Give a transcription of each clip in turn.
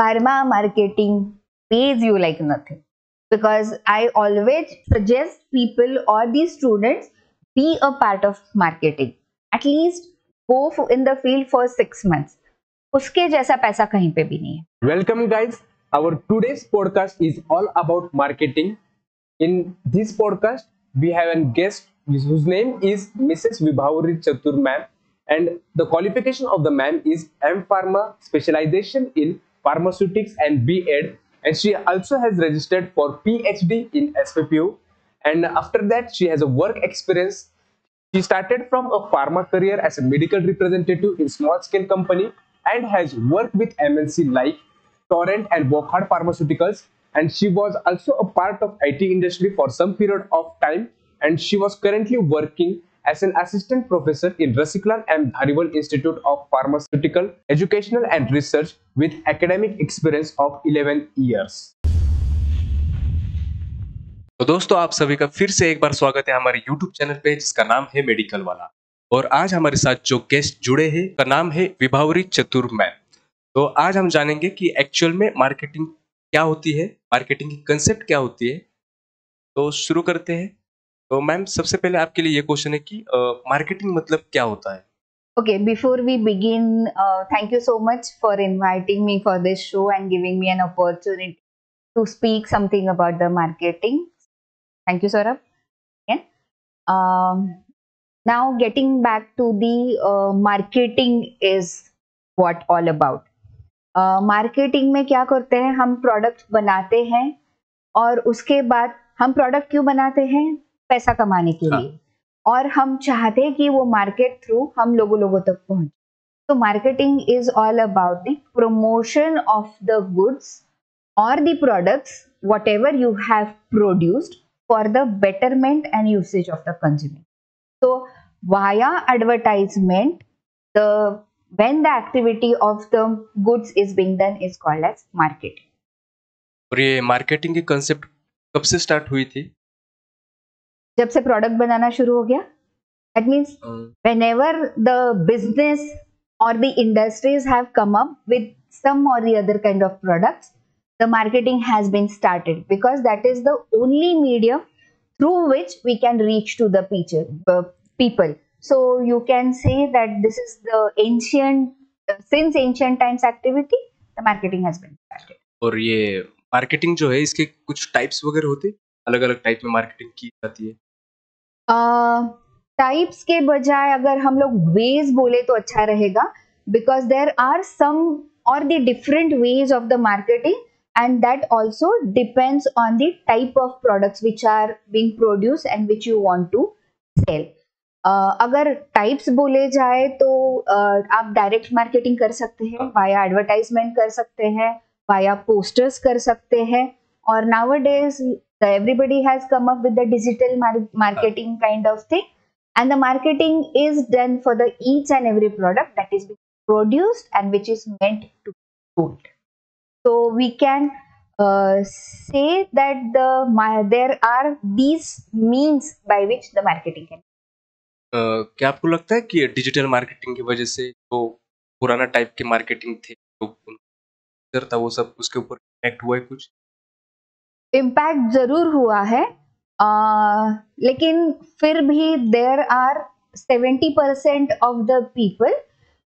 pharma marketing pays you like nothing, because I always suggest people or these students be a part of marketing. At least go in the field for 6 months. उसके जैसा पैसा कहीं पे भी नहीं है. Welcome guys. Our today's podcast is all about marketing. In this podcast, we have a guest whose name is Mrs. Vibhavari Chatur ma'am, and the qualification of the ma'am is M Pharma, specialization in pharmaceutics and B.Ed, and she also has registered for PhD in SVPU, and after that she has a work experience. She started from a pharma career as a medical representative in small scale company and has worked with MNC like Torrent and Wockhardt Pharmaceuticals, and she was also a part of IT industry for some period of time, and she was currently working as an assistant professor in Rasikalan and Dhariwal Institute of Pharmaceutical Educational and Research with academic experience of 11 years. तो दोस्तों आप सभी का फिर से एक बार स्वागत है हमारे YouTube चैनल पे जिसका नाम है मेडिकल वाला, और आज हमारे साथ जो गेस्ट जुड़े हैं का नाम है विभावरी चतुर मैम. तो आज हम जानेंगे कि एक्चुअल में मार्केटिंग क्या होती है, मार्केटिंग की कंसेप्ट क्या होती है. तो शुरू करते हैं. तो मैम सबसे पहले आपके लिए ये क्वेश्चन है कि मार्केटिंग मतलब क्या होता है? Okay, before we begin, thank you so much for inviting me for this show and giving me an opportunity to speak something about the marketing. Thank you, Saurabh. Yeah. Now getting back to the marketing is what all about. Marketing में क्या करते हैं हम, product बनाते हैं, और उसके बाद हम प्रोडक्ट क्यों बनाते हैं? पैसा कमाने के लिए, और हम चाहते हैं कि वो मार्केट थ्रू हम लोगों तक पहुंचे. तो marketing is all about the promotion of the goods और the products whatever you have produced for the betterment and usage of the consumer. So via advertisement, when the activity of the goods is being done is called as marketing. और ये marketing की concept कब से start हुई थी? जब से product बनाना शुरू हो गया. That means whenever the business or the industries have come up with some or the other kind of products, the marketing has been started, because that is the only medium through which we can reach to the people. So you can say that this is the ancient, since ancient times activity, the marketing has been started. और ये marketing जो है इसके कुछ types वगैरह होते, अलग अलग type में marketing की जाती है. Types के बजाय अगर हम लोग ways बोले तो अच्छा रहेगा, because there are some or the different ways of the marketing. And that also depends on the type of products which are being produced and which you want to sell. अगर types बोले जाए तो आप direct marketing कर सकते हैं, via advertisement कर सकते हैं, via posters कर सकते हैं, और nowadays everybody has come up with the digital marketing kind of thing, and the marketing is done for the each and every product that is being produced and which is meant to be sold. So we can say that there are these means by which the marketing can. क्या आपको लगता है कि digital marketing की वजह से जो पुराना टाइप के मार्केटिंग थे, जो था वो सब उसके ऊपर इम्पैक्ट हुआ है? कुछ इम्पैक्ट जरूर हुआ है, लेकिन फिर भी there are 70% of the people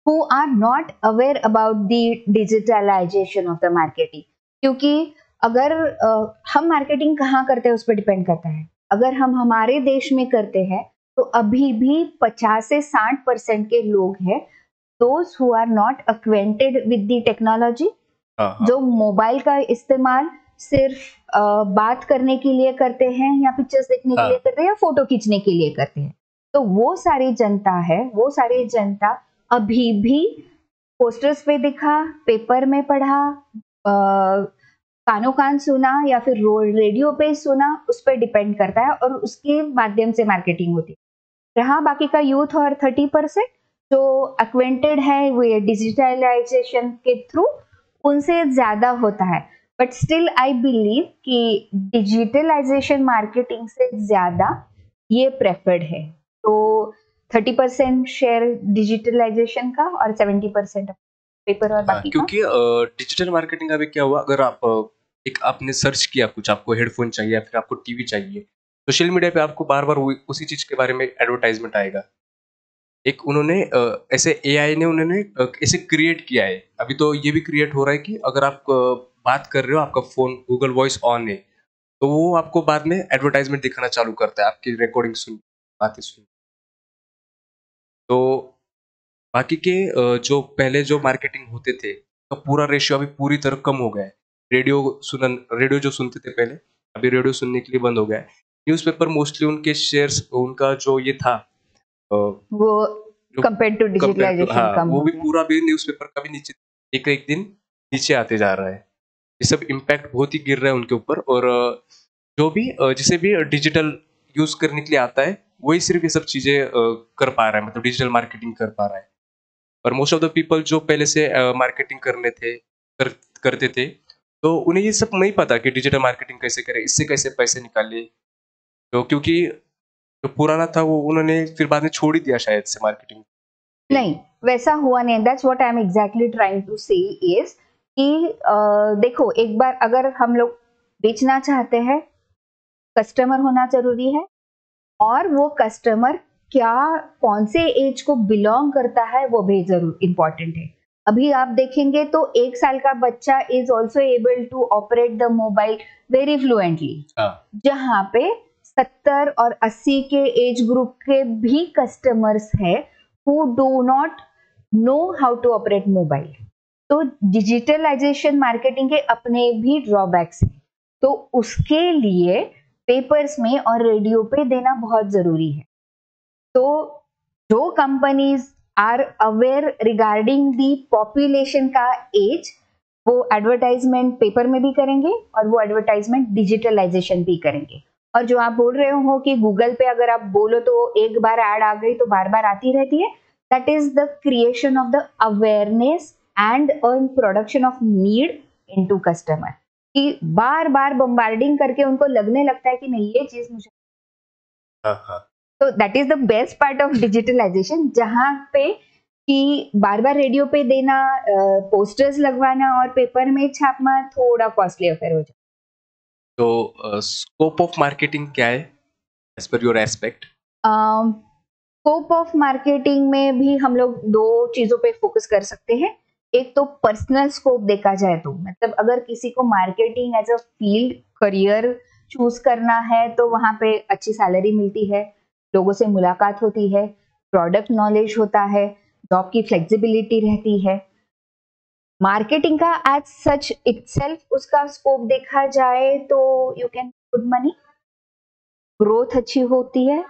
who are not aware about the digitalization of the marketing. क्योंकि अगर हम मार्केटिंग कहाँ करते हैं उस पर डिपेंड करता है. अगर हम हमारे देश में करते हैं तो अभी भी 50 से 60% के लोग हैं those who are not acquainted with the technology, जो मोबाइल का इस्तेमाल सिर्फ बात करने के लिए करते हैं, या पिक्चर्स देखने के लिए करते हैं, या फोटो खींचने के लिए करते हैं. तो वो सारी जनता है, वो सारी जनता अभी भी पोस्टर्स पे दिखा, पेपर में पढ़ा, कानों कान सुना, या फिर रेडियो पे सुना, उस पर डिपेंड करता है, और उसके माध्यम से मार्केटिंग होती है. रहा बाकी का यूथ और 30% जो एक्वेंटेड है वो डिजिटलाइजेशन के थ्रू, उनसे ज़्यादा होता है. बट स्टिल आई बिलीव कि डिजिटलाइजेशन मार्केटिंग से ज़्यादा ये प्रेफर्ड है. तो 30% शेयर डिजिटलाइजेशन का और 70% पेपर और बाकी, क्योंकि डिजिटल मार्केटिंग अभी क्या हुआ, अगर आप एक आपने सर्च किया कुछ, आपको हेडफोन चाहिए या फिर आपको टीवी चाहिए, सोशल मीडिया पे आपको बार बार उसी चीज के बारे में एडवर्टाइजमेंट आएगा। एक उन्होंने ऐसे एआई ने उन्होंने ऐसे क्रिएट किया है, अभी तो ये भी क्रिएट हो रहा है कि अगर आप बात कर रहे हो, आपका फोन गूगल वॉइस ऑन है, तो वो आपको बाद में एडवर्टाइजमेंट दिखाना चालू करता है, आपकी रिकॉर्डिंग बातें सुन। तो बाकी के जो पहले जो मार्केटिंग होते थे तो पूरा रेशियो अभी पूरी तरह कम हो गया है। रेडियो जो सुनते थे पहले, अभी रेडियो सुनने के लिए बंद हो गया है। न्यूज़पेपर मोस्टली उनके शेयर्स, उनका जो ये था वो कंपेयर टू डिजिटलाइजेशन कम, वो भी पूरा भी न्यूज़पेपर का भी नीचे एक दिन नीचे आते जा रहा है। ये सब इम्पैक्ट बहुत ही गिर रहा है उनके ऊपर। और जो भी जिसे भी डिजिटल यूज करने के लिए आता है वही सिर्फ ये सब चीजें कर पा रहा है, मतलब डिजिटल मार्केटिंग कर पा रहा है। और मोस्ट ऑफ द पीपल जो पहले से मार्केटिंग करते थे तो उन्हें ये सब नहीं पता कि डिजिटल मार्केटिंग कैसे करें, इससे कैसे पैसे निकाले। तो क्योंकि जो पुराना था वो उन्होंने फिर बाद में छोड़ ही दिया शायद से मार्केटिंग, नहीं वैसा हुआ नहीं। That's what I am exactly trying to say is कि देखो, एक बार अगर हम लोग बेचना चाहते हैं, कस्टमर होना जरूरी है, और वो कस्टमर क्या कौन से एज को बिलोंग करता है वो भी जरूर इम्पोर्टेंट है। अभी आप देखेंगे तो 1 साल का बच्चा is also able to operate the mobile very fluently, जहाँ पे 70 और 80 के एज ग्रुप के भी कस्टमर्स है who do not know how to operate mobile. तो डिजिटलाइजेशन मार्केटिंग के अपने भी ड्रॉबैक्स हैं, तो उसके लिए पेपर्स में और रेडियो पे देना बहुत जरूरी है। तो जो companies are aware regarding the population का एज, वो एडवर्टाइजमेंट पेपर में भी करेंगे और वो एडवर्टाइजमेंट डिजिटलाइजेशन भी करेंगे। और जो आप बोल रहे हो कि गूगल पे अगर आप बोलो तो एक बार ऐड आ गई तो बार बार आती रहती है, that is the creation of the awareness and production of need into customer, कि बार बार बम्बार्डिंग करके उनको लगने लगता है कि नहीं ये चीज मुझे। तो that is the best part of digitalisation, जहाँ पे कि बार बार रेडियो पे देना, पोस्टर्स लगवाना और पेपर में छापना थोड़ा कॉस्टली अफेयर हो जाए। तो स्कोप ऑफ मार्केटिंग क्या है as per your aspect? Scope of marketing में भी हम लोग 2 चीजों पे फोकस कर सकते हैं। एक तो पर्सनल स्कोप देखा जाए तो, मतलब अगर किसी को marketing as a field career choose करना है तो वहाँ पे अच्छी सैलरी मिलती है, लोगों से मुलाकात होती है, प्रोडक्ट नॉलेज होता है, जॉब की फ्लेक्सिबिलिटी रहती है। मार्केटिंग का एज सच इटसेल्फ उसका स्कोप देखा जाए तो you can good money, growth अच्छी होती है,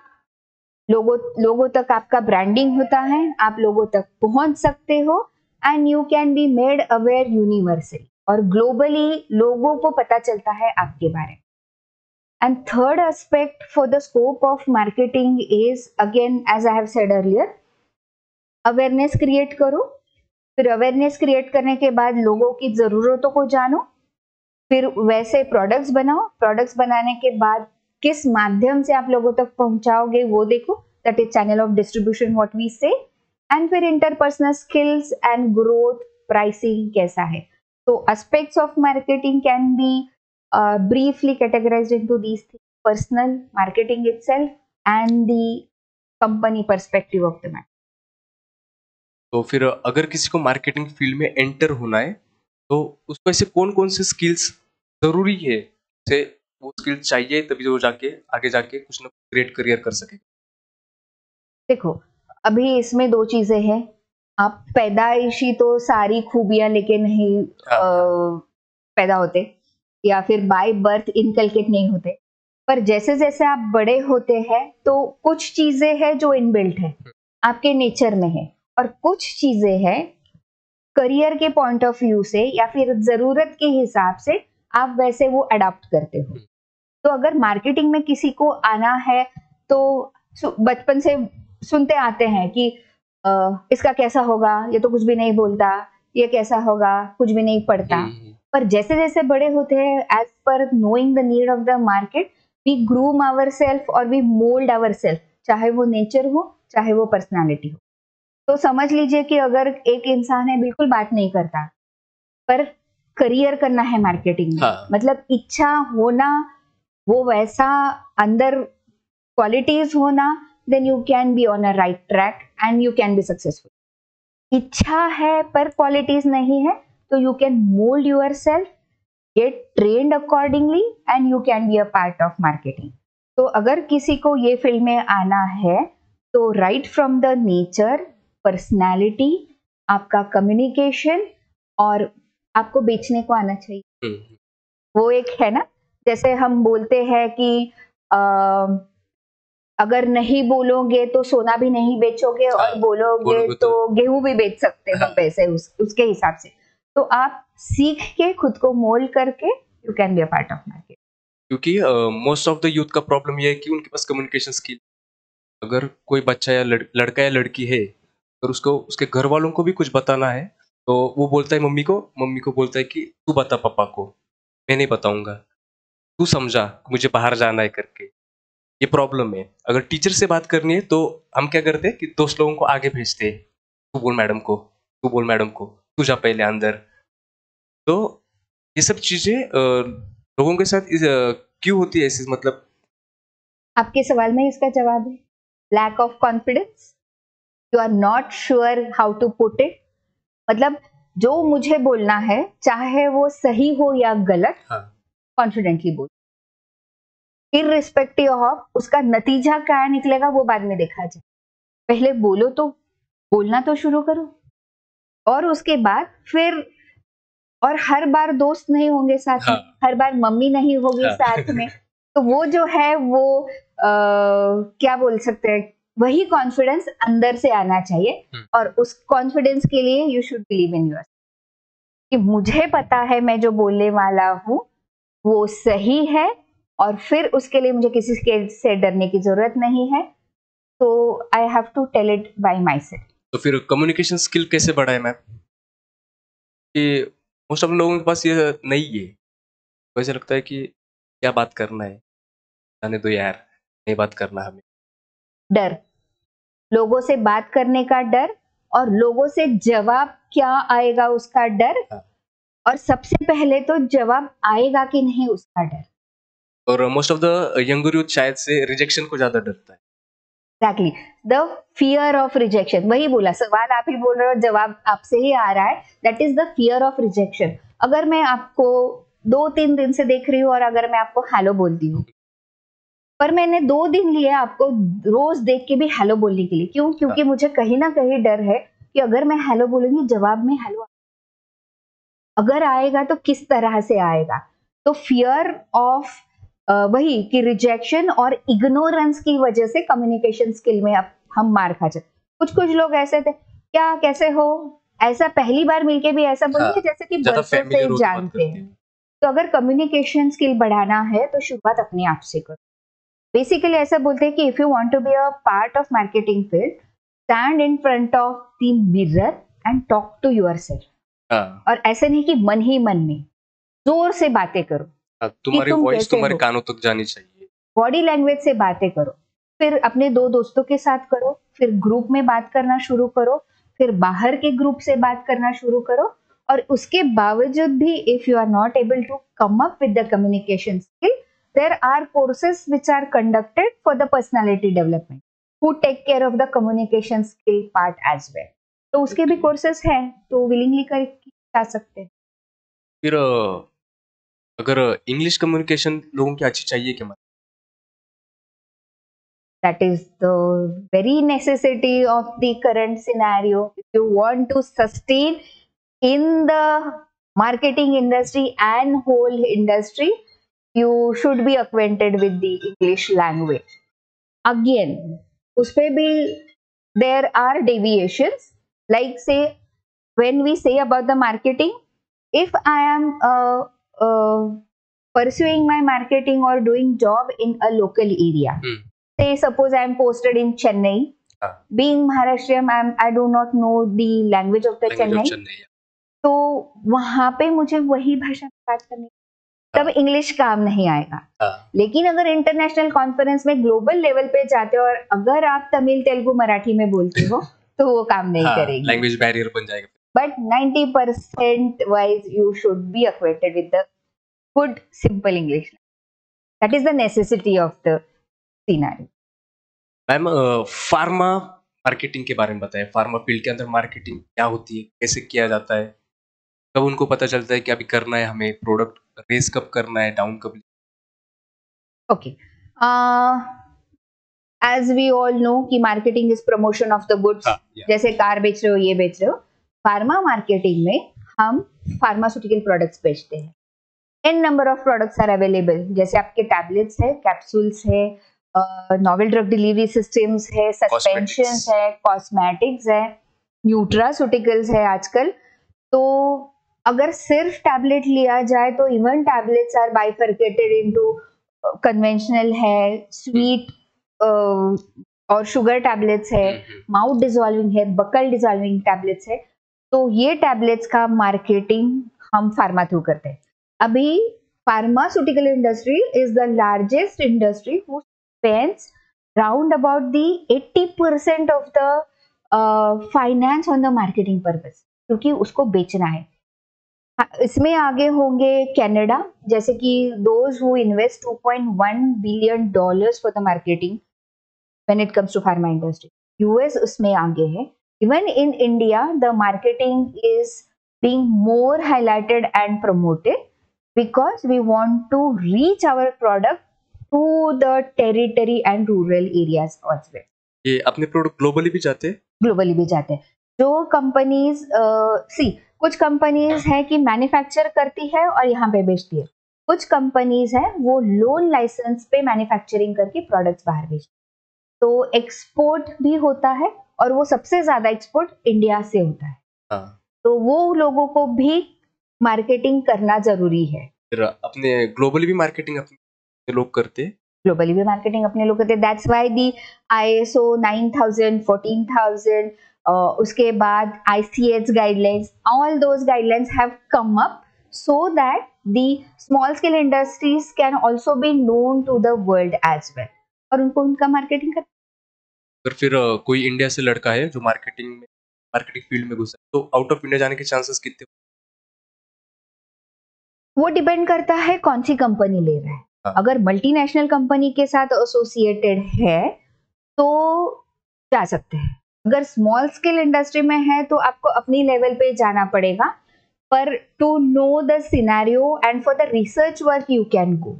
लोगों तक आपका ब्रांडिंग होता है, आप लोगों तक पहुंच सकते हो, and you can be made aware universally और ग्लोबली लोगों को पता चलता है आपके बारे में। And third aspect for the scope of marketing is again as I have said earlier, awareness create करो, फिर अवेयरनेस क्रिएट करने के बाद लोगों की ज़रूरतों को जानो, फिर वैसे प्रोडक्ट्स बनाओ, प्रोडक्ट्स बनाने के बाद किस माध्यम से आप लोगों तक पहुंचाओगे वो देखो, that is channel of distribution what we say, and फिर interpersonal skills and growth, pricing कैसा है। तो aspects of marketing can be briefly categorised into these things, personal, marketing itself and the company perspective of the matter. तो फिर अगर किसी को marketing field में एंटर होना है तो उसको ऐसे कौन कौन से स्किल्स जरूरी है, से वो स्किल चाहिए तभी वो जाके आगे जाके कुछ ना कुछ क्रिएट करियर कर सके? देखो अभी इसमें 2 चीजें हैं। आप पैदाइशी तो सारी खूबियां लेके नहीं पैदा होते या फिर बाय बर्थ इनकलकेट नहीं होते, पर जैसे जैसे आप बड़े होते हैं तो कुछ चीजें हैं जो इनबिल्ट है आपके नेचर में है, और कुछ चीजें हैं करियर के पॉइंट ऑफ व्यू से या फिर जरूरत के हिसाब से आप वैसे वो अडॉप्ट करते हो। तो अगर मार्केटिंग में किसी को आना है तो बचपन से सुनते आते हैं कि इसका कैसा होगा, ये तो कुछ भी नहीं बोलता, ये कैसा होगा, कुछ भी नहीं पढ़ता। पर जैसे जैसे बड़े होते हैं, as per knowing the need of the market, we groom our self और वी मोल्ड आवर सेल्फ, चाहे वो नेचर हो चाहे वो पर्सनैलिटी हो। तो समझ लीजिए कि अगर एक इंसान है बिल्कुल बात नहीं करता पर करियर करना है मार्केटिंग में, हाँ। मतलब इच्छा होना, वो वैसा अंदर क्वालिटीज होना, then you can be on a right track and you can be successful. इच्छा है पर क्वालिटीज नहीं है तो you can mould yourself, get trained accordingly and you can be a part of marketing. तो अगर किसी को ये फील्ड में आना है तो right from the nature, personality, आपका कम्युनिकेशन और आपको बेचने को आना चाहिए। वो एक है ना, जैसे हम बोलते हैं कि अगर नहीं बोलोगे तो सोना भी नहीं बेचोगे और बोलोगे तो गेहूं भी बेच सकते हो पैसे उसके हिसाब से। तो आप सीख के खुद को मोल्ड करके you can be a part of market. क्योंकि मोस्ट ऑफ द यूथ का प्रॉब्लम ये है कि उनके पास कम्युनिकेशन स्किल, अगर कोई बच्चा या लड़का या लड़की है और उसको उसके घर वालों को भी कुछ बताना है तो वो बोलता है मम्मी को बोलता है कि तू बता पापा को, मैं नहीं बताऊंगा, तू समझा मुझे बाहर जाना है करके। ये प्रॉब्लम है। अगर टीचर से बात करनी है तो हम क्या करते हैं कि दोस्त लोगों को आगे भेजते हैं, तू बोल मैडम को, तू जा पहले अंदर। तो ये सब चीजें लोगों के साथ क्यों होती है ऐसी? मतलब आपके सवाल में इसका जवाब है lack of confidence. You are not sure how to put it. मतलब जो मुझे बोलना है चाहे वो सही हो या गलत, कॉन्फिडेंटली बोल, इररिस्पेक्टिव ऑफ उसका नतीजा क्या निकलेगा वो बाद में देखा जाए, पहले बोलो, तो बोलना तो शुरू करो और उसके बाद फिर। और हर बार दोस्त नहीं होंगे साथ में, हर बार मम्मी नहीं होगी साथ में, तो वो जो है वो क्या बोल सकते हैं, वही कॉन्फिडेंस अंदर से आना चाहिए। और उस कॉन्फिडेंस के लिए you should believe in yourself कि मुझे पता है मैं जो बोलने वाला हूँ वो सही है और फिर उसके लिए मुझे किसी के से डरने की जरूरत नहीं है। तो I have to tell it by myself. तो फिर कम्युनिकेशन स्किल कैसे बढ़ाए मैम? कि मोस्ट ऑफ लोगों के पास ये नहीं है, वैसे लगता है कि क्या बात करना है, जाने दो यार, नहीं बात करना हमें। डर, लोगों से बात करने का डर और लोगों से जवाब क्या आएगा उसका डर, और सबसे पहले तो जवाब आएगा कि नहीं उसका डर। और most of the younger youth शायद से रिजेक्शन को ज्यादा डरता है। Exactly, the fear of rejection. वही बोला, सवाल आप ही बोल रहे हो, जवाब आपसे ही आ रहा है। That is the fear of rejection. अगर मैं आपको 2-3 दिन से देख रही हूँ और अगर मैं आपको हेलो बोलती हूँ, पर मैंने 2 दिन लिए आपको रोज देख के भी हेलो बोलने के लिए, क्यों? क्योंकि मुझे कहीं ना कहीं डर है कि अगर मैं हेलो बोलूंगी जवाब में हेलो अगर आएगा तो किस तरह से आएगा। तो फियर ऑफ वही कि रिजेक्शन और इग्नोरेंस की वजह से कम्युनिकेशन स्किल में अब हम मार खा जाते। कुछ लोग ऐसे थे, क्या कैसे हो, ऐसा पहली बार मिलके भी ऐसा बोलते जैसे कि बरसों से जानते हैं। तो अगर कम्युनिकेशन स्किल बढ़ाना है तो शुरुआत अपने आप से करो। बेसिकली ऐसा बोलते हैं कि if you want to be a part of marketing field, stand in front of the mirror and talk to yourself. और ऐसे नहीं कि मन ही मन में जोर से बातें करो, तुम्हारी वॉइस तुम्हारे कानों तक जानी चाहिए। बॉडी लैंग्वेज से बातें करो, फिर अपने 2 दोस्तों के साथ करो, फिर ग्रुप में बात करना शुरू करो, फिर बाहर के ग्रुप से बात करना शुरू करो। और उसके बावजूद भी if you are not able to come up with the communication skill, there are courses which are conducted for the personality development who take care of the communication skill part as well. तो उसके भी courses हैं, तो willingly कर जा सकते हैं। फिर अगर English communication लोगों की अच्छी चाहिए क्या? That is the very necessity of the current scenario. If you want to sustain in the marketing industry and whole industry, you should be acquainted with the English language. Again, उसपे भी there are deviations. Like say, when we say about the marketing, if I am pursuing my marketing or doing job in a local area, say suppose I am posted in Chennai. Being Maharashtrian, I do not know the language of the Chennai. तो वहाँ पे मुझे वही भाषा बात करनी, तब English काम नहीं आएगा। लेकिन अगर इंटरनेशनल कॉन्फ्रेंस में ग्लोबल लेवल पे जाते हो और अगर आप तमिल, तेलुगु, मराठी में बोलते हो तो वो काम नहीं करेगी, लैंग्वेज बैरियर बन जाएगा। But 90% wise you should be acquainted with the good simple English. That is the necessity of the scenario. Ma'am pharma marketing के बारे में बताएं, फार्मा फील्ड के अंदर मार्केटिंग क्या होती है, कैसे किया जाता है, कब उनको पता चलता है कि अभी करना है हमें, प्रोडक्ट रेस कब करना है, डाउन कब। Okay, as we all know कि marketing is promotion of the goods, जैसे कार बेच रहे हो, ये बेच रहे हो, फार्मा मार्केटिंग में हम फार्मास्यूटिकल प्रोडक्ट्स बेचते हैं। N number of products are available, जैसे आपके टैबलेट्स है, कैप्सूल्स है, नॉवेल ड्रग डिलीवरी सिस्टम्स है, सस्पेंशंस है, कॉस्मेटिक्स है, न्यूट्रास्यूटिकल्स है आजकल। तो अगर सिर्फ टैबलेट लिया जाए तो even tablets are bifurcated into conventional है, स्वीट और शुगर टैबलेट्स है, माउथ डिसॉल्विंग है, बकल डिसॉल्विंग टैबलेट्स है। तो ये टैबलेट्स का मार्केटिंग हम फार्मा थ्रू करते हैं। अभी pharmaceutical industry is the largest industry who spends round about the 80% of the finance on the marketing purpose, क्योंकि उसको बेचना है। इसमें आगे होंगे कनाडा, जैसे कि those who invest $2.1 billion for the marketing when it comes to pharma industry. US उसमें आगे है। Even in India, the marketing is being more highlighted and promoted because we want to reach our product to the territory and rural areas also. ये अपने product globally भी जाते हैं, globally भी जाते हैं। जो कंपनीज कुछ कंपनीज है कि मैन्युफैक्चर करती है और यहाँ पे बेचती है, कुछ कंपनीज है वो लोन लाइसेंस पे मैन्युफैक्चरिंग करके प्रोडक्ट्स बाहर बेचती है। तो एक्सपोर्ट भी होता है और वो सबसे ज्यादा एक्सपोर्ट इंडिया से होता है। तो वो लोगों को भी मार्केटिंग करना जरूरी है। अपने ग्लोबली भी मार्केटिंग लोग करते, ग्लोबली भी मार्केटिंग अपने लोग करते। दैट्स व्हाई दी ISO 9000, 14000, उसके बाद ICH guidelines, all those guidelines have come up so that the small scale industries can also be known to the world as well, और उनको उनका मार्केटिंग करते। अगर फिर कोई इंडिया से लड़का है जो मार्केटिंग में, मार्केटिंग फील्ड में घुसा, तो आउट ऑफ इंडिया जाने के चांसेस कितने? वो डिपेंड करता है कौन सी कंपनी ले रहा है। अगर मल्टीनेशनल कंपनी के साथ एसोसिएटेड है तो जा सकते हैं, अगर स्मॉल स्केल इंडस्ट्री में है तो आपको अपनी लेवल पे जाना पड़ेगा। पर to know the scenario and for the research work you can go,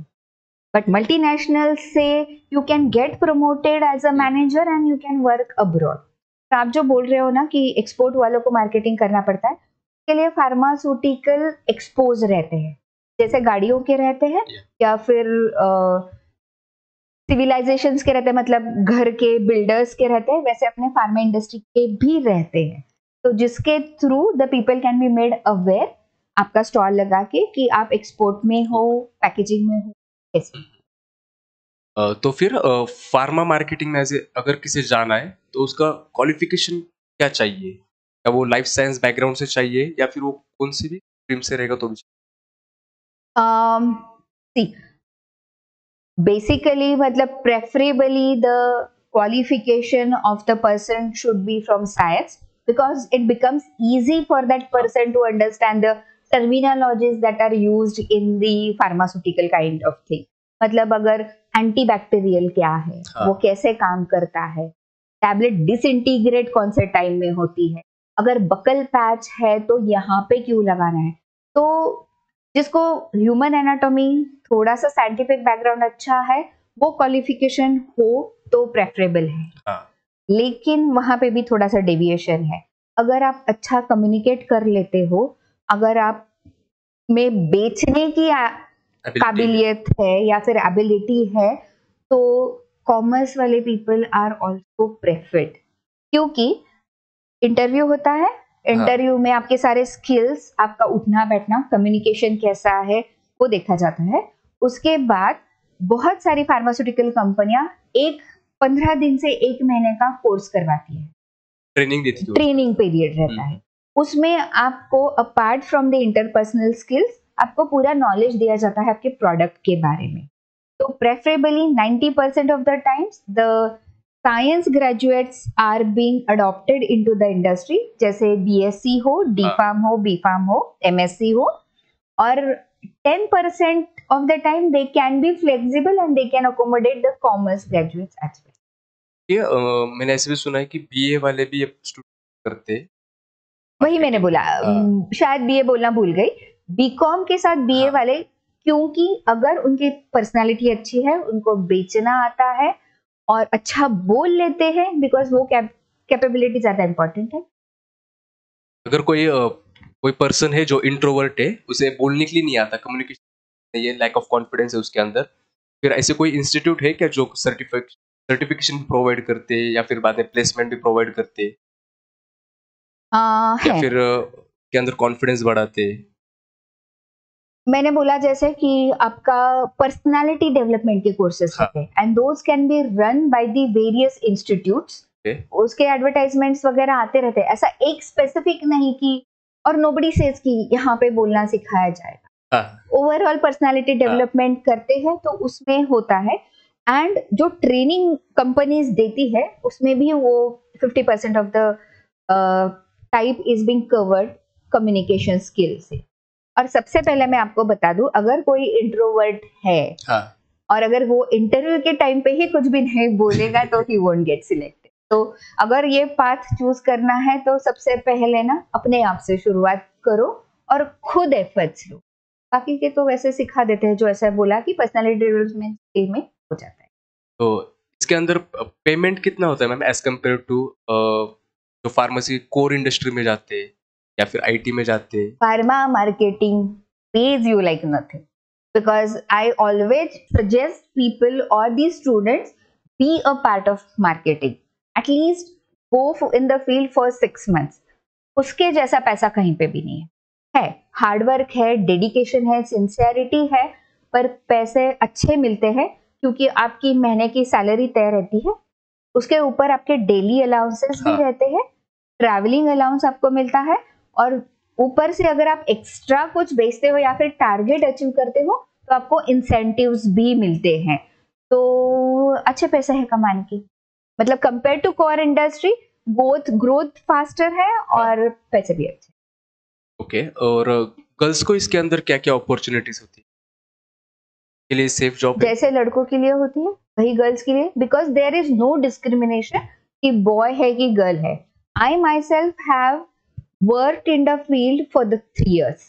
but multinational से you can get promoted as a manager and you can work abroad. आप जो बोल रहे हो ना कि एक्सपोर्ट वालों को मार्केटिंग करना पड़ता है, उसके लिए फार्मास्यूटिकल एक्सपोज रहते हैं, जैसे गाड़ियों के रहते हैं या फिर सिविलाइजेशंस के रहते हैं, मतलब घर के बिल्डर्स के रहते हैं, वैसे अपने फार्मा इंडस्ट्री के भी रहते हैं। तो जिसके through the people can be made aware, आपका स्टॉल लगा के कि आप एक्सपोर्ट में हो, पैकेजिंग में हो, ऐसे। तो फिर फार्मा मार्केटिंग में अगर किसी जाना है तो उसका क्वालिफिकेशन क्या चाहिए? क्या वो लाइफ साइंस बैकग्राउंड से चाहिए या फिर वो कौन सी भी स्ट्रीम से रहेगा तो भी? Basically, मतलब preferably the qualification of the person should be from science because it becomes easy for that person to understand the terminologies that are used in the pharmaceutical kind of thing. मतलब अगर antibacterial क्या है, वो कैसे काम करता है, tablet disintegrate कौन से टाइम में होती है, अगर बकल पैच है तो यहाँ पे क्यों लगाना है। तो जिसको ह्यूमन एनाटॉमी, थोड़ा सा साइंटिफिक बैकग्राउंड अच्छा है, वो क्वालिफिकेशन हो तो प्रेफरेबल है। लेकिन वहाँ पे भी थोड़ा सा डेविएशन है। अगर आप अच्छा कम्युनिकेट कर लेते हो, अगर आप में बेचने की काबिलियत है या फिर एबिलिटी है, तो कॉमर्स वाले पीपल आर ऑल्सो प्रेफर्ड, क्योंकि इंटरव्यू होता है, इंटरव्यू में आपके सारे स्किल्स, आपका उठना बैठना, कम्युनिकेशन कैसा है, वो देखा जाता है। उसके बाद बहुत सारी फार्मास्यूटिकल कंपनियां 15 दिन से 1 महीने का कोर्स करवाती है, ट्रेनिंग देती है, ट्रेनिंग पीरियड रहता है। उसमें आपको apart from the interpersonal skills आपको पूरा नॉलेज दिया जाता है आपके प्रोडक्ट के बारे में। तो preferably 90% of the times the science graduates are being adopted into the industry, जैसे बीएससी हो, डी फार्म हो, बी फार्म हो, एमएससी हो, और 10% of the time they can be flexible and they can accommodate the commerce graduates as well. ये मैंने ऐसे भी सुना है कि बीए वाले भी स्टूडेंट करते, वही मैंने बोला शायद बीए बोलना भूल गई, बीकॉम के साथ बीए वाले, क्योंकि अगर उनकी पर्सनालिटी अच्छी है, उनको बेचना आता है और अच्छा बोल लेते हैं, बिकॉज वो कैपेबिलिटी ज्यादा इम्पोर्टेंट है. अगर कोई पर्सन है जो इंट्रोवर्ट है, उसे बोलने के लिए नहीं आता, कम्युनिकेशन ये लैक ऑफ कॉन्फिडेंस है उसके अंदर, फिर ऐसे कोई इंस्टीट्यूट है क्या जो सर्टिफिकेशन प्रोवाइड करते या फिर बाद में प्लेसमेंट भी प्रोवाइड करते या फिर के अंदर कॉन्फिडेंस बढ़ाते? मैंने बोला जैसे कि आपका पर्सनालिटी डेवलपमेंट के कोर्सेज होते हैं and those can be run by the various institutes. उसके एडवर्टाइजमेंट्स वगैरह आते रहते हैं, ऐसा एक स्पेसिफिक नहीं कि और नोबडी सेज कि यहाँ पे बोलना सिखाया जाएगा. ओवरऑल पर्सनालिटी डेवलपमेंट करते हैं तो उसमें होता है, एंड जो ट्रेनिंग कंपनीज देती है उसमें भी वो 50% of the type is being covered communication skill से. और सबसे पहले मैं आपको बता दूं, अगर कोई इंट्रोवर्ट है और अगर वो इंटरव्यू के टाइम पे ही कुछ भी नहीं बोलेगा तो ही वोंट गेट सिलेक्ट. तो अगर ये पाथ चूज करना है तो सबसे पहले ना अपने आप से शुरुआत करो और खुद एफर्ट्स लो, बाकी के तो वैसे सिखा देते हैं, जो ऐसा बोला कि पर्सनालिटी डेवलपमेंट में हो जाता है. तो इसके अंदर पेमेंट कितना होता है मैम एज कम्पेयर टू जो फार्मेसी कोर इंडस्ट्री में जाते या फिर आईटी में जाते? Pharma marketing pays you like nothing, because I always suggest people और the students be a part of marketing. At least go in the field for 6 months. उसके जैसा पैसा कहीं पे भी नहीं है. हार्ड वर्क है, डेडिकेशन है, सिंसियरिटी है, पर पैसे अच्छे मिलते हैं क्योंकि आपकी महीने की सैलरी तय रहती है, उसके ऊपर आपके डेली अलाउंसेस भी रहते हैं, ट्रैवलिंग अलाउंस आपको मिलता है, और ऊपर से अगर आप एक्स्ट्रा कुछ बेचते हो या फिर टारगेट अचीव करते हो तो आपको इंसेंटिव्स भी मिलते हैं. तो अच्छे पैसे है कमाने की, मतलब compare to core industry growth faster है और पैसे भी अच्छे. ओके, और गर्ल्स को इसके अंदर क्या-क्या अपॉर्चुनिटीज होती है? के लिए सेफ जॉब जैसे लड़कों के लिए होती है वही गर्ल्स के लिए, because there is no discrimination कि बॉय है कि गर्ल है. I myself have worked in the field for the 3 years.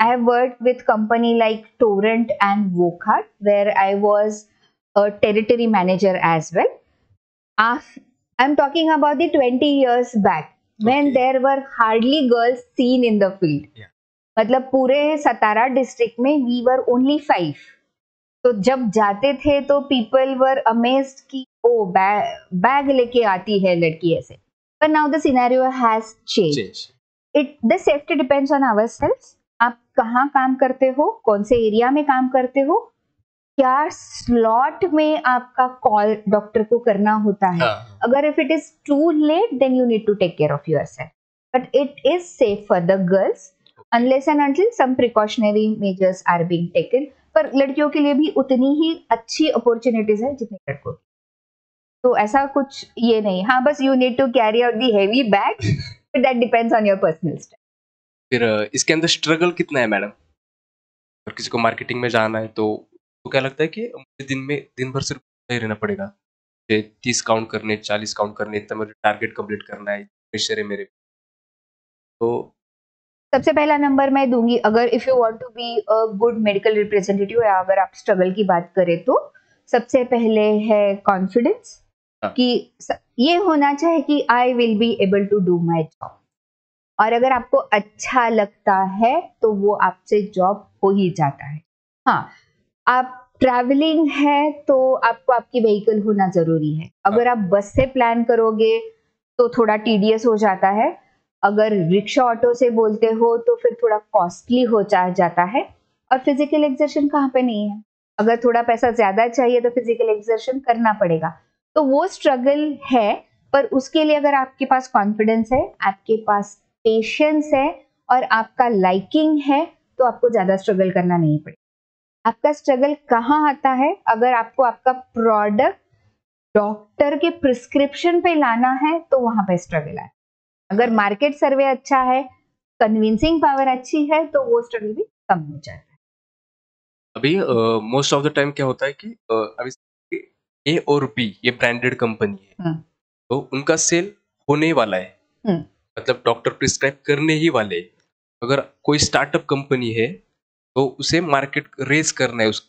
I have worked with company like Torrent and Wockhardt where I was a territory manager as well. I'm talking about the 20 years back when there were hardly girls seen in the field. मतलब पूरे 17 district में we were only 5. तो जब जाते थे तो people were amazed कि ओ bag लेके आती है लड़की ऐसे. But now the scenario has changed. The safety depends on ourselves. आप कहाँ काम करते हो, कौन से एरिया में काम करते हो, क्या स्लॉट में आपका कॉल डॉक्टर को करना होता है. अगर if it is too late then you need to take care of yourself, but it is safe for the girls unless and until some precautionary measures are being taken. पर लड़कियों के लिए भी उतनी ही अच्छी अपॉर्चुनिटीज है जितनी लड़कों की, तो ऐसा कुछ ये नहीं. हाँ, बस you need to carry out the heavy bag, but that depends on your personal style. फिर इसके अंदर स्ट्रगल कितना है मैडम? अगर किसी को मार्केटिंग में जाना है तो क्या लगता है कि मुझे दिन भर सिर्फ ही रहना पड़ेगा, 30 काउंट करने, 40 काउंट करने, इतना मुझे टारगेट कंप्लीट करना है, प्रेशर है मेरे पे? तो सबसे पहला नंबर मैं दूंगी, अगर if you want to be a good medical representative या अगर आप स्ट्रगल की बात करें तो सबसे पहले है कॉन्फिडेंस, कि ये होना चाहिए कि I will be able to do my job, और अगर आपको अच्छा लगता है तो वो आपसे जॉब हो ही जाता है. हाँ, आप ट्रैवलिंग है तो आपको आपकी व्हीकल होना जरूरी है. अगर आप बस से प्लान करोगे तो थोड़ा टीडीएस हो जाता है, अगर रिक्शा ऑटो से बोलते हो तो फिर थोड़ा कॉस्टली हो जाता है, और फिजिकल एक्सर्शन कहाँ पे नहीं है. अगर थोड़ा पैसा ज्यादा चाहिए तो फिजिकल एक्सर्शन करना पड़ेगा, तो वो स्ट्रगल है. पर उसके लिए अगर आपके पास कॉन्फिडेंस है, आपके पास पेशेंस है और आपका लाइकिंग है तो आपको ज्यादा स्ट्रगल करना नहीं पड़ेगा. आपका स्ट्रगल कहाँ आता है? अगर आपको आपका प्रोडक्ट डॉक्टर के प्रिस्क्रिप्शन पे लाना है तो वहां पे स्ट्रगल है। अगर मार्केट सर्वे अच्छा है, कन्विंसिंग पावर अच्छी है, तो वो स्ट्रगल भी कम हो जाता है। अभी मोस्ट ऑफ द टाइम क्या होता है कि अभी ए और बी ये ब्रांडेड कंपनी है, तो उनका सेल होने वाला है, मतलब डॉक्टर प्रिस्क्राइब करने ही वाले। अगर कोई स्टार्टअप कंपनी है तो उसे मार्केट रेस करना है, उस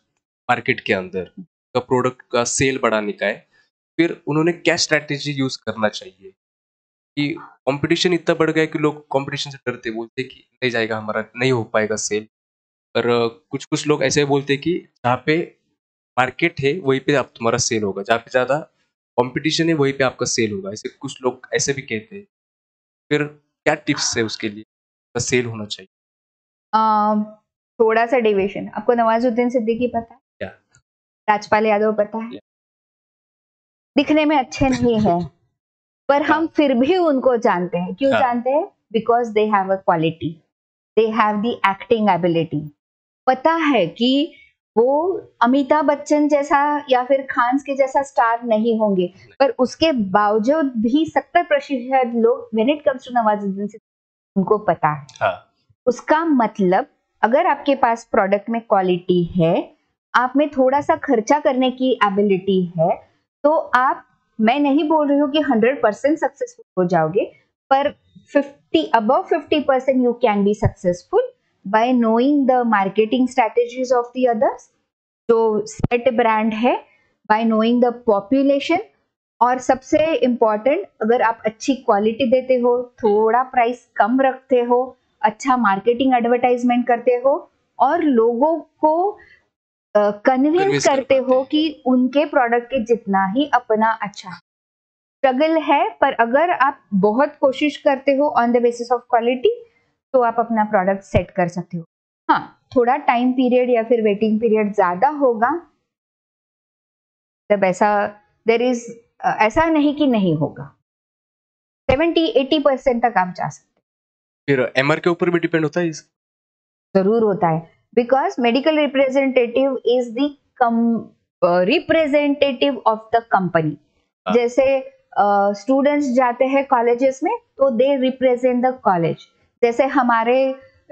मार्केट के अंदर का प्रोडक्ट का सेल बढ़ाने का है। फिर उन्होंने क्या स्ट्रैटेजी यूज करना चाहिए कि कंपटीशन इतना बढ़ गया कि लोग कंपटीशन से डरते, बोलते कि नहीं जाएगा हमारा, नहीं हो पाएगा सेल। और कुछ कुछ लोग ऐसे बोलते कि जहाँ पे मार्केट है वहीं पे आप तुम्हारा सेल होगा, जहाँ पे ज़्यादा कंपटीशन है वहीं पे आपका सेल होगा, ऐसे कुछ लोग ऐसे भी कहते हैं। फिर क्या टिप्स है उसके लिए तो सेल होना चाहिए? थोड़ा सा डेविएशन। आपको नवाजुद्दीन सिद्दीकी पता है क्या? राजपाल यादव पता है? दिखने में अच्छे नहीं है पर हम फिर भी उनको जानते हैं। क्यों जानते हैं? Because they have a quality, they have the acting ability. पता है कि वो अमिताभ बच्चन जैसा या फिर खान के जैसा स्टार नहीं होंगे, पर उसके बावजूद भी 70% लोग when it comes to Nawazuddin से उनको पता है। उसका मतलब अगर आपके पास प्रोडक्ट में क्वालिटी है, आप में थोड़ा सा खर्चा करने की एबिलिटी है, तो आप, मैं नहीं बोल रही हूँ कि 100% सक्सेसफुल हो जाओगे, पर 50% above 50% you can be successful by knowing the marketing strategies of the others, जो सेट ब्रांड है, by knowing the population, और सबसे इम्पॉर्टेंट अगर आप अच्छी क्वालिटी देते हो, थोड़ा प्राइस कम रखते हो, अच्छा मार्केटिंग एडवर्टाइजमेंट करते हो और लोगों को कन्विंस करते हो कि उनके प्रोडक्ट के जितना ही अपना अच्छा। स्ट्रगल है, पर अगर आप बहुत कोशिश करते हो on the basis of quality, तो आप अपना प्रोडक्ट सेट कर सकते हो। हाँ, थोड़ा टाइम पीरियड या फिर वेटिंग पीरियड ज्यादा होगा, तब ऐसा देयर इज ऐसा नहीं कि नहीं होगा, 70-80% तक आप जा सकते। फिर एमआर के ऊपर भी डिपेंड होता है? जरूर होता है, because medical representative is the representative of the company. जैसे स्टूडेंट्स जाते हैं कॉलेजेस में तो दे रिप्रेजेंट द कॉलेज, जैसे हमारे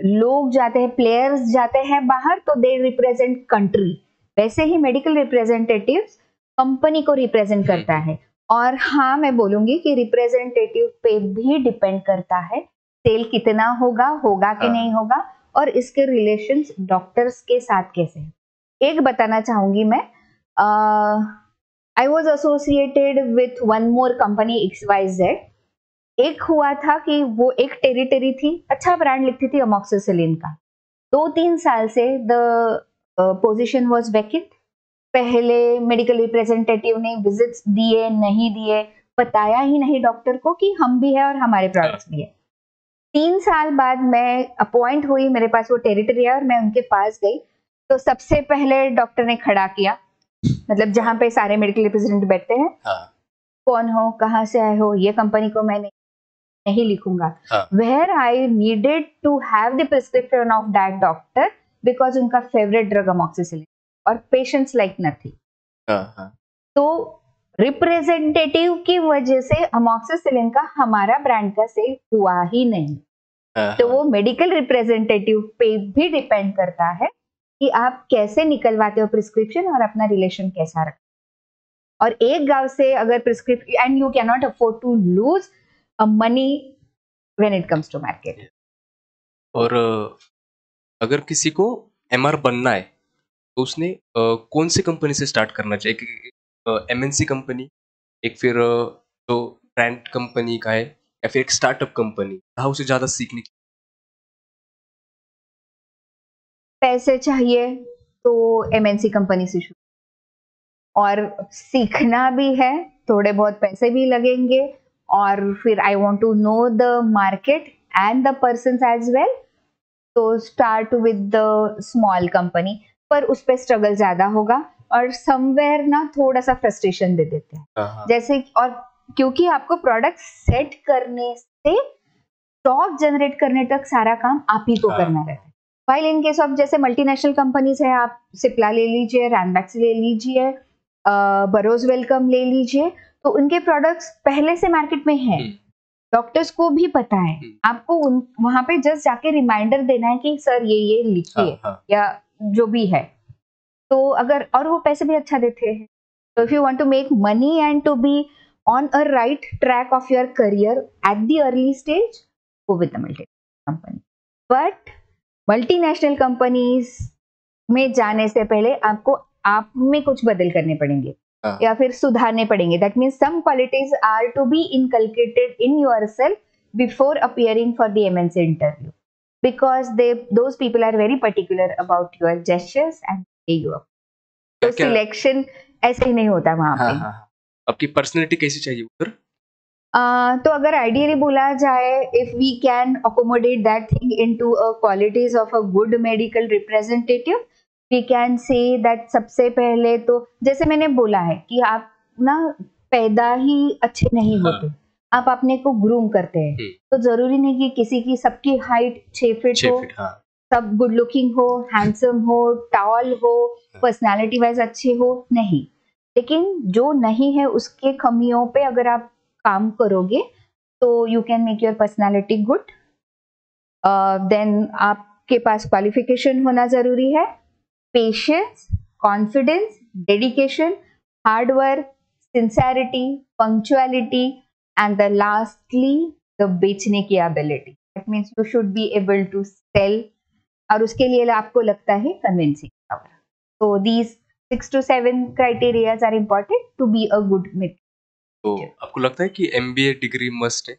लोग जाते हैं, प्लेयर्स जाते हैं बाहर तो दे रिप्रेजेंट कंट्री, वैसे ही मेडिकल रिप्रेजेंटेटिव्स कंपनी को रिप्रेजेंट करता है। और हाँ, मैं बोलूंगी कि रिप्रेजेंटेटिव पे भी डिपेंड करता है सेल कितना होगा कि नहीं होगा, और इसके रिलेशंस डॉक्टर्स के साथ कैसे हैं। एक बताना चाहूंगी मैं, I was associated with one more company XYZ। एक हुआ था कि वो एक टेरिटरी थी, अच्छा ब्रांड लिखती थी अमोक्सिसिलिन का, 2-3 साल से द पोजीशन वाज वैकेंट। पहले मेडिकल रिप्रेजेंटेटिव ने विजिट्स दिए नहीं दिए, बताया ही नहीं डॉक्टर को कि हम भी है और हमारे प्रोडक्ट्स भी है। 3 साल बाद मैं अपॉइंट हुई, मेरे पास वो टेरिटरी है और मैं उनके पास गई, तो सबसे पहले डॉक्टर ने खड़ा किया, मतलब जहाँ पे सारे मेडिकल रिप्रेजेंटेटिव बैठते हैं, कौन हो, कहाँ से आए हो, ये कंपनी को मैं नहीं लिखूंगा। Where I needed to have the prescription of that doctor, because उनका फेवरेट ड्रग अमॉक्सिसिलिन और पेशेंट्स लाइक नथिंग। तो रिप्रेजेंटेटिव की वजह से अमॉक्सिसिलिन का, हमारा ब्रांड का सेल हुआ ही नहीं। तो वो मेडिकल रिप्रेजेंटेटिव पे भी डिपेंड करता है कि आप कैसे निकलवाते हो प्रिस्क्रिप्शन और अपना रिलेशन कैसा रखते। और एक गांव से अगर prescription, and you can not afford to lose money when it comes to market. और अगर किसी को एमआर बनना है तो उसने कौन सी कंपनी से स्टार्ट करना चाहिए? एक एमएनसी कंपनी, एक फिर तो ब्रांड कंपनी का है, या फिर एक स्टार्टअप कंपनी, जहाँ उसे ज्यादा सीखने की? पैसे चाहिए तो एमएनसी कंपनी से शुरू, और सीखना भी है, थोड़े बहुत पैसे भी लगेंगे, और फिर I want to know the market and the persons as well, तो start with the small company, पर उस पर स्ट्रगल ज्यादा होगा और समवेयर ना थोड़ा सा फ्रस्ट्रेशन दे देते हैं, जैसे। और क्योंकि आपको प्रोडक्ट सेट करने से स्टॉक जनरेट करने तक सारा काम आप ही को करना रहता है। वाइल इन केस ऑफ जैसे मल्टीनेशनल कंपनीज है, आप सिप्ला ले लीजिए, रैनबैक्सी ले लीजिए, बरोज वेलकम ले लीजिए, तो उनके प्रोडक्ट्स पहले से मार्केट में हैं, डॉक्टर्स को भी पता है, आपको वहां पे जस्ट जाके रिमाइंडर देना है कि सर ये लिखिए या जो भी है। तो अगर, और वो पैसे भी अच्छा देते हैं। तो if you want to make money and to be on a right track of your career at the early stage, go with the multinational company. But multinational companies में जाने से पहले आपको आप में कुछ बदल करने पड़ेंगे या फिर सुधारने पड़ेंगे। That means some qualities are to be inculcated in yourself before appearing for the MNC interview, because those people are very particular about your gestures and your. तो सिलेक्शन ऐसे ही नहीं होता वहाँ पे। आपकी पर्सनैलिटी कैसी चाहिए सर? तो अगर आइडियली बोला जाए, if we can accommodate that thing into a qualities of a good medical representative, we can say that सबसे पहले तो जैसे मैंने बोला है कि आप ना पैदा ही अच्छे नहीं होते, आप अपने को ग्रूम करते हैं। तो जरूरी नहीं कि किसी की सबकी हाइट 6 फीट हो, सब गुड लुकिंग हो, हैंडसम हो, टॉल हो, पर्सनालिटी वाइज अच्छे हो, नहीं। लेकिन जो नहीं है उसके कमियों पे अगर आप काम करोगे तो you can make your personality good. Then आपके पास क्वालिफिकेशन होना जरूरी है, patience, confidence, dedication, hard work, sincerity, punctuality and the lastly the बेचने की ability. That means you should be able to sell, और उसके लिए आपको लगता है कन्विंसिंग पावर। तो these 6 to 7 criterias are important to be a good mid. तो आपको लगता है कि एमबीए डिग्री मस्ट है?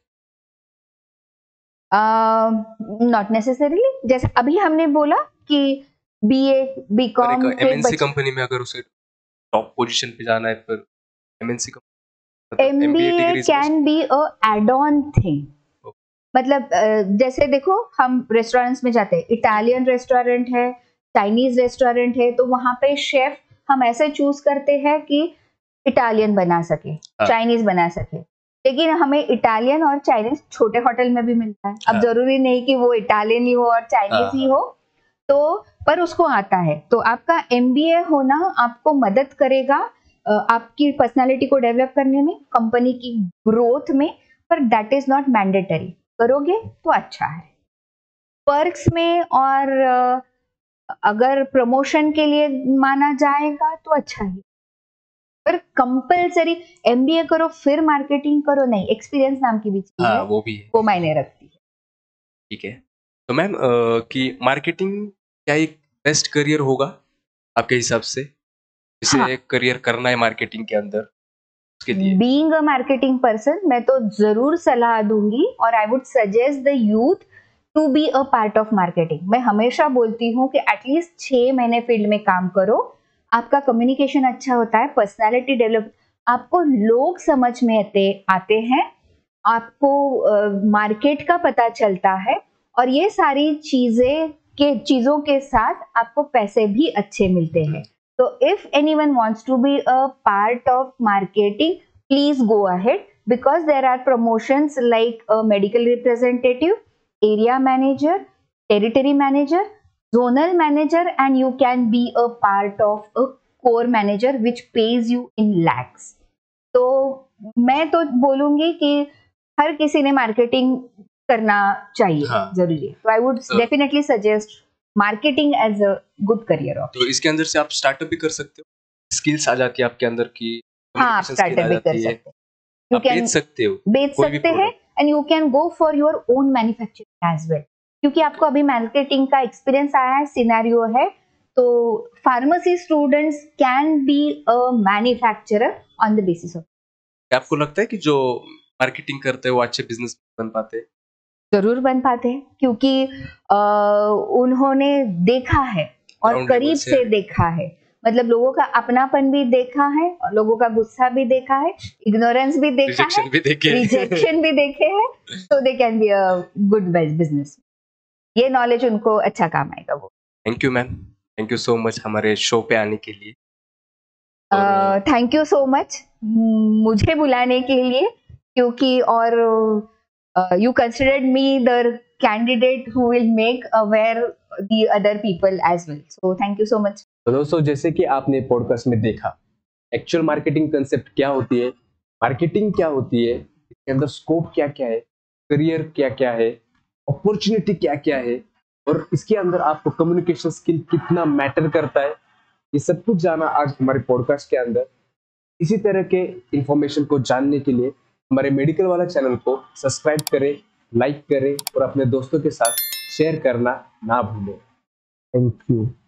Not necessarily. जैसे अभी हमने बोला कि बीए, बीकॉम, एमएनसी कंपनी में अगर उसे टॉप पोजीशन पे जाना है पर MNC company, MBA can be a add on thing. मतलब जैसे देखो, हम रेस्टोरेंट्स में जाते हैं, इटालियन रेस्टोरेंट है, चाइनीज रेस्टोरेंट है, तो वहाँ पे शेफ हम ऐसे चूज करते हैं कि इटालियन बना सके, चाइनीज बना सके। लेकिन हमें इटालियन और चाइनीज छोटे होटल में भी मिलता है। अब जरूरी नहीं कि वो इटालियन ही हो और चाइनीज ही हो, तो पर उसको आता है। तो आपका एमबीए होना आपको मदद करेगा आपकी पर्सनालिटी को डेवलप करने में, कंपनी की ग्रोथ में, पर दैट इज नॉट मैंडेटरी। करोगे तो अच्छा है। पर्क्स में और अगर प्रमोशन के लिए माना जाएगा तो अच्छा है, पर कंपलसरी एमबीए करो फिर मार्केटिंग करो नहीं। एक्सपीरियंस नाम की भी चीज है, वो भी है, वो मायने रखती है। ठीक है, तो मैम कि मार्केटिंग क्या एक बेस्ट करियर होगा आपके हिसाब से? इसे एक करियर करना है मार्केटिंग के अंदर, उसके लिए बीइंग अ मार्केटिंग पर्सन मैं तो जरूर सलाह दूंगी, और I would suggest the youth to be a part of marketing. मैं हमेशा बोलती हूँ कि एटलीस्ट 6 महीने फील्ड में काम करो, आपका कम्युनिकेशन अच्छा होता है, पर्सनालिटी डेवलप, आपको लोग समझ में आते हैं, आपको मार्केट का पता चलता है, और ये सारी चीज़ों के साथ आपको पैसे भी अच्छे मिलते हैं। तो if anyone wants to be a part of marketing, please go ahead, because there are promotions like a medical representative, area manager, territory manager, zonal manager, and you can be a part of a core manager which pays you in lakhs. तो मैं तो बोलूँगी कि हर किसी ने marketing करना चाहिए, जरूरी है। तो I would definitely suggest marketing as a good career option. तो इसके अंदर से आप स्टार्टअप भी कर सकते हो, स्किल्स आ जाती है आपके अंदर की। हाँ, स्टार्टअप भी कर सकते हो, बेच सकते हैं and you can go for your own manufacturing as well. क्योंकि आपको अभी मार्केटिंग का एक्सपीरियंस आया है, सिनेरियो है, तो pharmacy students can be a manufacturer on the basis of. क्या आपको लगता है कि जो मार्केटिंग करते हैं वो अच्छे बिजनेस बन पाते हैं? जरूर बन पाते हैं, क्योंकि उन्होंने देखा है और करीब से देखा है। मतलब लोगों का अपनापन भी देखा है, और लोगों का गुस्सा भी देखा है, इग्नोरेंस भी देखा है, रिजेक्शन भी देखे है, तो they can be a good business. ये नॉलेज उनको अच्छा काम आएगा वो। Thank you ma'am, thank you so much हमारे शो पे आने के लिए। थैंक यू सो मच मुझे बुलाने के लिए, क्योंकि और you considered me the candidate who will make aware the other people as well, so thank you so much. दोस्तों, जैसे कि आपने पॉडकास्ट में देखा, एक्चुअल मार्केटिंग कंसेप्ट क्या होती है, मार्केटिंग क्या होती है, इसके अंदर स्कोप क्या क्या है, करियर क्या क्या है, अपॉर्चुनिटी क्या क्या है, और इसके अंदर आपको कम्युनिकेशन स्किल कितना मैटर करता है, ये सब कुछ जाना आज हमारे पॉडकास्ट के अंदर। इसी तरह के इंफॉर्मेशन को जानने के लिए हमारे मेडिकल वाला चैनल को सब्सक्राइब करें, लाइक करें और अपने दोस्तों के साथ शेयर करना ना भूलें। Thank you.